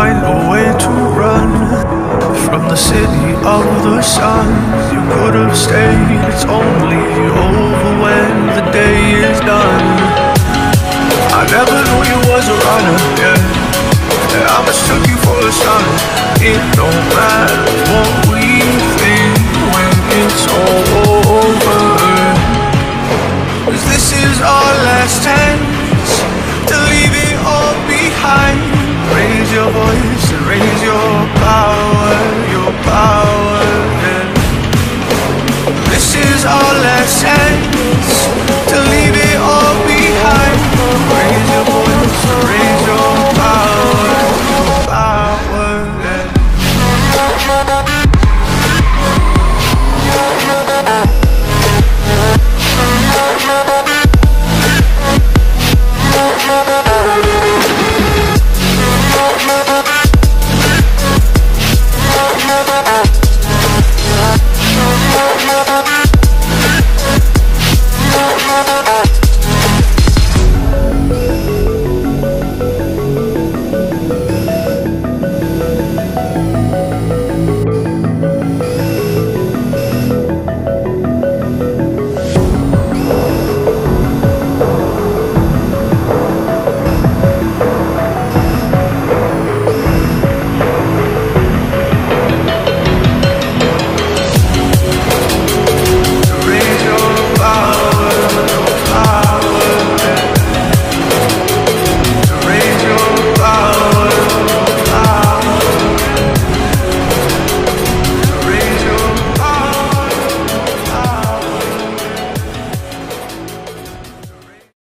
find a way to run from the city of the sun. You could have stayed, it's only over when the day is done. I never knew you was a runner, yeah, and I mistook you for a son. It don't matter what we think when it's all over, 'cause this is our last chance to leave it all behind. Raise your voice and raise your